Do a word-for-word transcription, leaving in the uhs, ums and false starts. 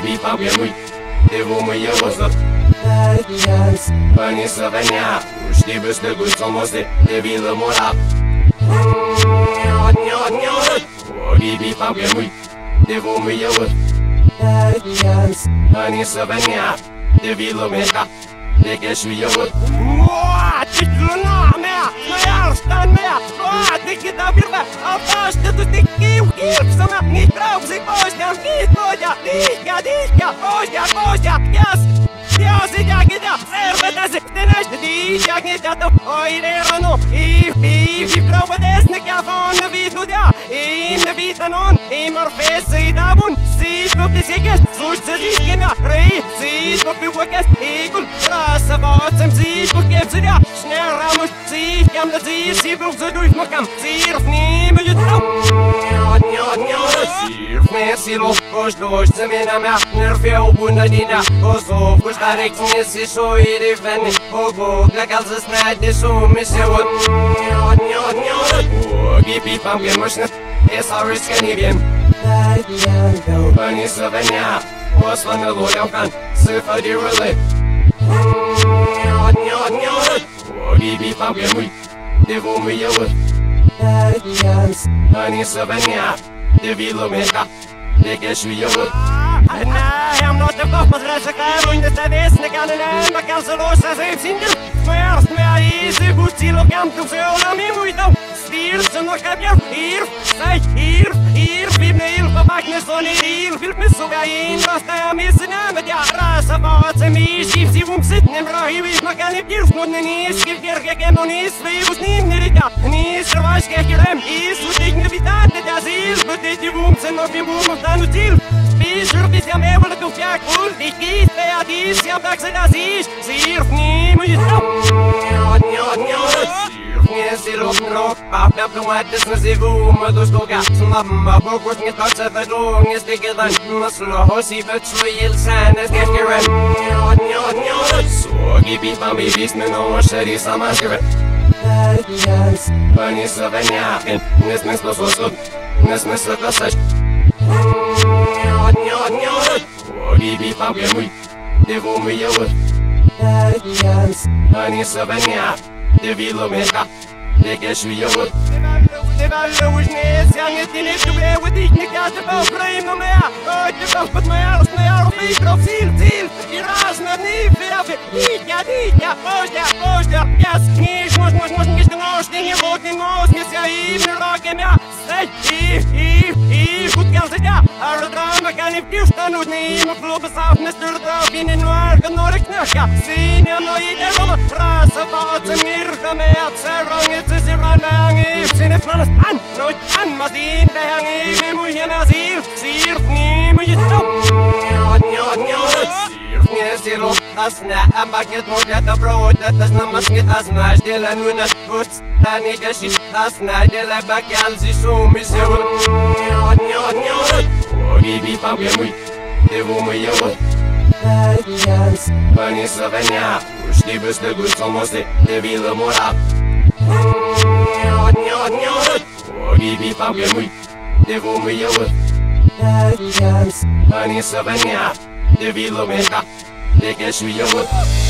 baby, pop your weed. Devo mâine o să banii să venea. Nu știi băstăgul să mose, devin lămura. Niot, niot, niot. Baby, pop your weed. Devo mâine o să banii să venea. Devin lumea. De cășui eu văd. Moa, ce luna mea, măiarșta mea. Moa, de cât am birba, am paște, tu te chiu, chiu, să mă mi trau, zic oștea, am zis, oștea, dichea, dichea, oștea, oștea, pias. Eu zic, ia, ghidea, serbetează, te naște, dichea, ghidea, tău, oi, reronu, if, if, if, vreau bădesc, ne cheafă, ne vitu dea, im, ne vită non, im, orfez, să-i da bun, zici, nu te zicești, suși, să zici, că mi-a trăit, zici, nu fiu băchest, icul, să facem zi cu chepțurea și ne rămâși zi, cam de zi și vreau să duci mă cam zirf nimeni îți dau. Niot, niot, niot, zirf mesilu, coși duși zămina mea, ne-ar fi o bună dinea, o zofu și tarec mesi și o irifeni, o bucă calză snai de sumi și o. Niot, niot, niot, o ghipi pam că mășnă, e s-au riscă niviem. Banii să venea, o sfână lureau can, să fă de râle. Niot, niot, niot. Baby, pop your weed. Devo me your wood. Banii să venea. Devi lumea ta. De cășui eu wood. N-ai am notă copă, vreau să caer unde să vezi. Necane ne-am băcam să luși să zic singur. Mă iarăși mea easy, buții locam cum să eu l-am imuitau. Stir să nu cap eu. Irf, stai, irf, irf, bine, irf, mă fac nesonii, irf, irf, mă subea intră, stai amisă, ne-am dea rasă, față, miști, și vom sit, ne-am răhiuit, mă ca ne-pirf, nu ne nisc, el că nu nisc, vei nim, ne ritea, nisc, răvași, că hrem, is, utic, ne vitat, ne dea zil, băte, de vom, să nu fim vom, dar nu til, pișuri, pizia mea, vă lăcău, fea, cul, dichit, pe adis, i-am dat să dea zici, zirf, nimă, i-s, niot, niot, niot. Nesi loc nroc, papia plumate să se vu, mă duci doga, slab, mă bucur, ne tot să văd lung, este gâdan, mă sloho și văd și el să ne schechere. Niot, niot, niot, sugi bifam i vis, mă nouă șări să mă scăve. Banii să venea, nes nes păsul sub, nes nes să căsăști. Niot, niot, niot, sugi bifam că mui, de vom eu văd. Banii să venea. Devii lumea ta, de cășui eu văd. De vală ușnezi, am e tine șubeu, udic ne cază bău, frăim numea. Oite bău, păt mă iarăși, mă iarăși, microf, zil, zil, iras, mă nivea, fe, dichea, dichea, oștea, oștea, pias, nici moș, moș, moș, nici moș, nici moș, nici moș, nici se-a im, ne roche mea, stai, if, if, if, put cam să dea, arădram, mă ca neftiu, ștanut, ne im, o clubă, sauf, ne stârdau, vine noar, că nu recneștea, sine, noi de romă, rasă, față, mircă mea, țărăm, e țăziran, mea, if, sine, flană, an, noi an, mă zin, pe hangii, ne muie mea zil, zil, nimui e stau. Niot, niot, niot, zil, nesi loc, asna, am bachet mogat, aproadat, asna, mă schit, asna, de la nună, uț, tanică și asna, de la bacheal, zi, sumi, zi, uț. Niot, niot, niot, bibi, pam, e mui, de vom e uț. Banii să venea, uștii băstăgul, somose, devii lămura. Niot, niot, niot, baby, pam că mui, de vom eu văd. Banii să venea, devii lumea ta, de cășui eu văd.